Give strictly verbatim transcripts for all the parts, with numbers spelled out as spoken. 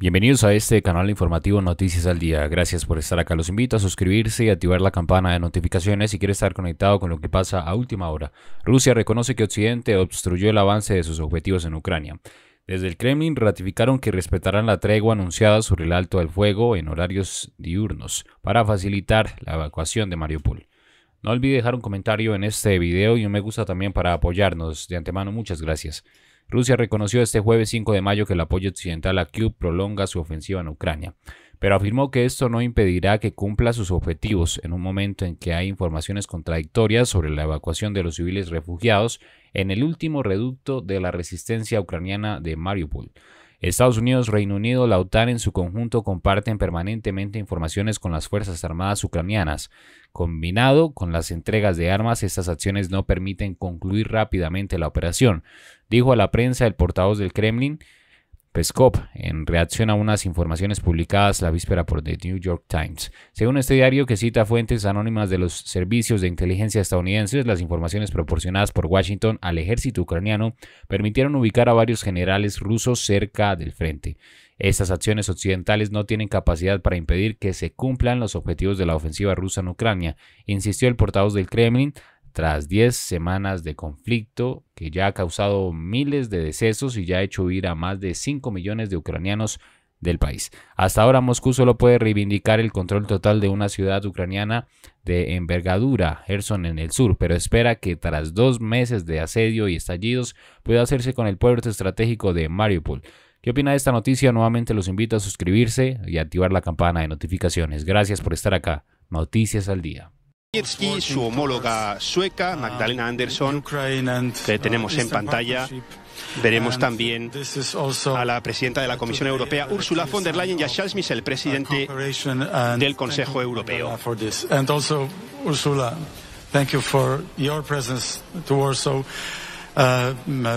Bienvenidos a este canal informativo Noticias al Día. Gracias por estar acá. Los invito a suscribirse y activar la campana de notificaciones si quieres estar conectado con lo que pasa a última hora. Rusia reconoce que Occidente obstruyó el avance de sus objetivos en Ucrania. Desde el Kremlin ratificaron que respetarán la tregua anunciada sobre el alto del fuego en horarios diurnos para facilitar la evacuación de Mariupol. No olvide dejar un comentario en este video y un me gusta también para apoyarnos. De antemano, muchas gracias. Rusia reconoció este jueves cinco de mayo que el apoyo occidental a Kiev prolonga su ofensiva en Ucrania, pero afirmó que esto no impedirá que cumpla sus objetivos en un momento en que hay informaciones contradictorias sobre la evacuación de los civiles refugiados en el último reducto de la resistencia ucraniana de Mariupol. Estados Unidos, Reino Unido, la OTAN en su conjunto comparten permanentemente informaciones con las Fuerzas Armadas ucranianas. Combinado con las entregas de armas, estas acciones no permiten concluir rápidamente la operación, dijo a la prensa el portavoz del Kremlin, Peskov, en reacción a unas informaciones publicadas la víspera por The New York Times. Según este diario, que cita fuentes anónimas de los servicios de inteligencia estadounidenses, las informaciones proporcionadas por Washington al ejército ucraniano permitieron ubicar a varios generales rusos cerca del frente. Estas acciones occidentales no tienen capacidad para impedir que se cumplan los objetivos de la ofensiva rusa en Ucrania, insistió el portavoz del Kremlin, tras diez semanas de conflicto que ya ha causado miles de decesos y ya ha hecho huir a más de cinco millones de ucranianos del país. Hasta ahora Moscú solo puede reivindicar el control total de una ciudad ucraniana de envergadura, Kherson en el sur, pero espera que tras dos meses de asedio y estallidos pueda hacerse con el puerto estratégico de Mariupol. ¿Qué opina de esta noticia? Nuevamente los invito a suscribirse y activar la campana de notificaciones. Gracias por estar acá. Noticias al Día. Su homóloga sueca, Magdalena Andersson, que tenemos en pantalla. Veremos también a la presidenta de la Comisión Europea, Ursula von der Leyen, y a Charles Michel, presidente del Consejo Europeo. Uh,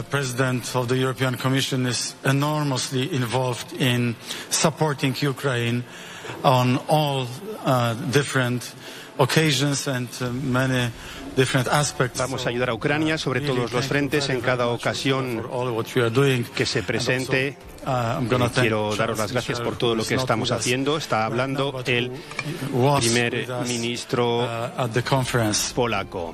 President of the European Commission is enormously involved in supporting Ukraine on all uh, different occasions and uh, many different aspects. Vamos a ayudar a Ucrania sobre todos los frentes en cada ocasión que se presente. Quiero daros las gracias por todo lo que estamos haciendo. Está hablando el primer ministro polaco.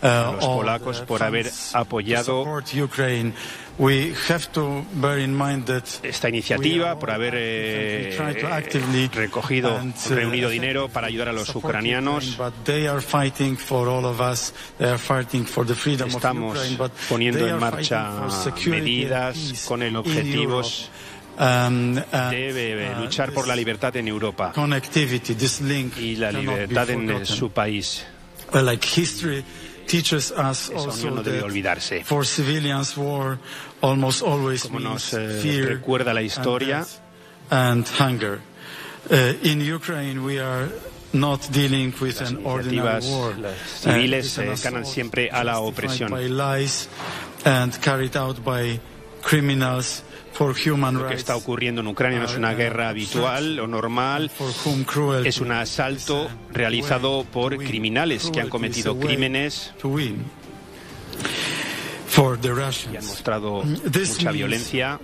a los polacos, por haber apoyado esta iniciativa, por haber eh, recogido, reunido dinero para ayudar a los ucranianos. Estamos poniendo en marcha medidas con el objetivo debe luchar por la libertad en Europa y la libertad en su país. Esa unión no debe olvidarse. Como nos eh, recuerda la historia, las iniciativas civiles se ganan siempre a la opresión. Lo que está ocurriendo en Ucrania no es una guerra habitual o normal, es un asalto realizado por criminales que han cometido crímenes y han mostrado mucha violencia.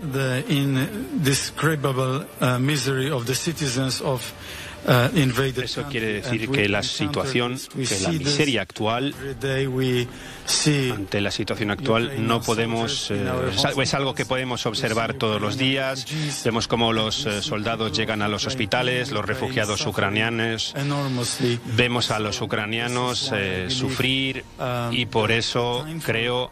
Eso quiere decir que la situación, que la miseria actual, ante la situación actual no podemos, eh, es algo que podemos observar todos los días. Vemos cómo los eh, soldados llegan a los hospitales, los refugiados ucranianos, vemos a los ucranianos eh, sufrir, y por eso creo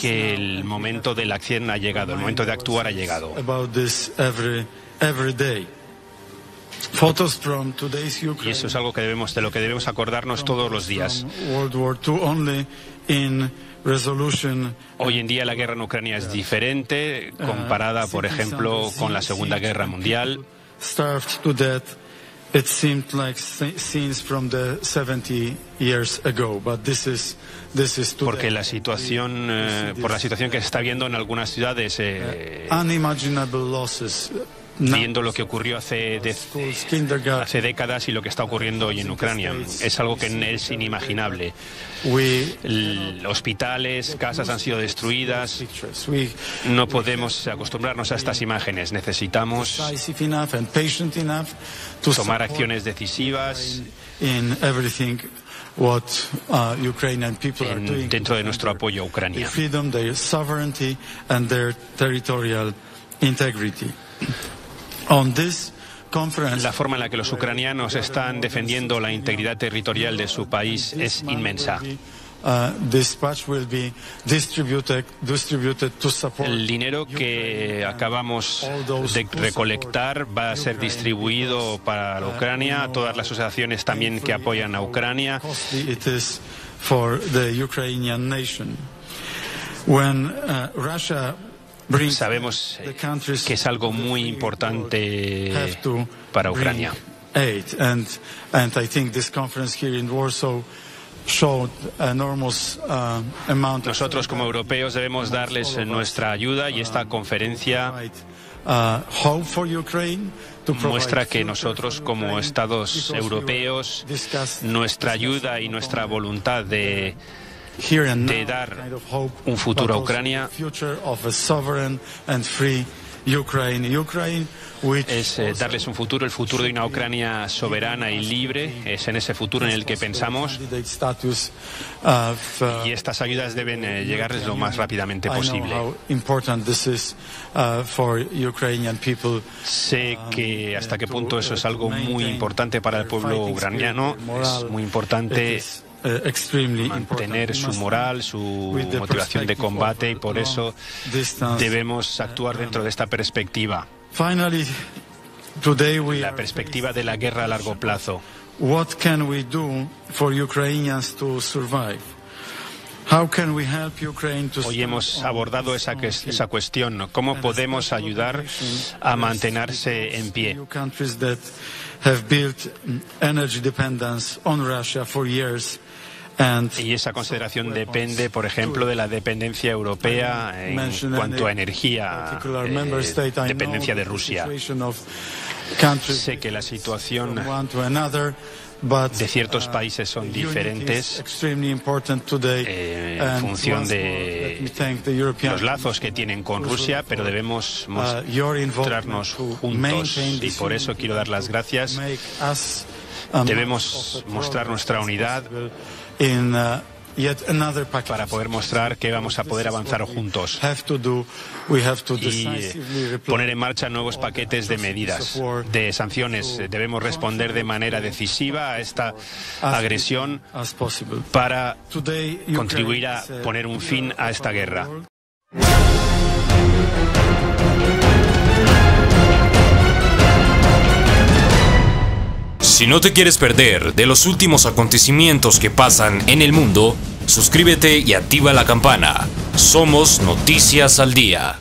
que el momento de la acción ha llegado, el momento de actuar ha llegado. Every day. Photos from today's Ukraine, y eso es algo que debemos, de lo que debemos acordarnos todos los días. Hoy en día la guerra en Ucrania es diferente comparada, por ejemplo, con la Segunda Guerra Mundial. It seemed like scenes from the seventy years ago, but this is this is today. Porque la situación eh, por la situación que se está viendo en algunas ciudades eh, unimaginable losses. Viendo lo que ocurrió hace, de, hace décadas y lo que está ocurriendo hoy en Ucrania. Es algo que es inimaginable. Hospitales, casas han sido destruidas. No podemos acostumbrarnos a estas imágenes. Necesitamos tomar acciones decisivas en, dentro de nuestro apoyo a Ucrania. On this conference, la forma en la que los ucranianos están defendiendo la integridad territorial de su país es inmensa. El dinero que acabamos de recolectar va a ser distribuido para la Ucrania, a todas las asociaciones también que apoyan a Ucrania. Sabemos que es algo muy importante para Ucrania. Nosotros como europeos debemos darles nuestra ayuda y esta conferencia muestra que nosotros como Estados europeos, nuestra ayuda y nuestra voluntad de de dar un futuro a Ucrania es eh, darles un futuro, el futuro de una Ucrania soberana y libre. Es en ese futuro en el que pensamos y estas ayudas deben eh, llegarles lo más rápidamente posible. Sé que hasta qué punto eso es algo muy importante para el pueblo ucraniano, es muy importante mantener su moral, su motivación de combate, y por eso debemos actuar dentro de esta perspectiva, la perspectiva de la guerra a largo plazo. Hoy hemos abordado esa, que, esa cuestión, cómo podemos ayudar a mantenerse en pie. Y esa consideración depende, por ejemplo, de la dependencia europea en cuanto a energía, eh, dependencia de Rusia. Sé que la situación de ciertos países son diferentes eh, en función de los lazos que tienen con Rusia, pero debemos mostrarnos juntos y por eso quiero dar las gracias. Debemos mostrar nuestra unidad para poder mostrar que vamos a poder avanzar juntos y poner en marcha nuevos paquetes de medidas, de sanciones. Debemos responder de manera decisiva a esta agresión para contribuir a poner un fin a esta guerra. Si no te quieres perder de los últimos acontecimientos que pasan en el mundo, suscríbete y activa la campana. Somos Noticias al Día.